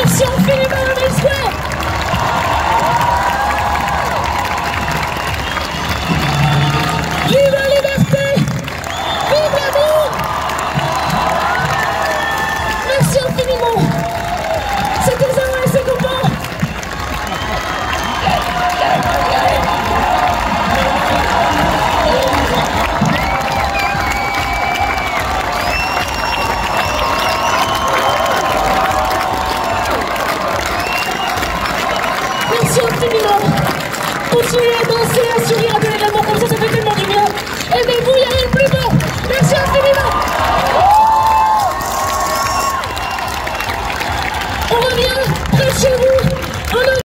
It's your favorite.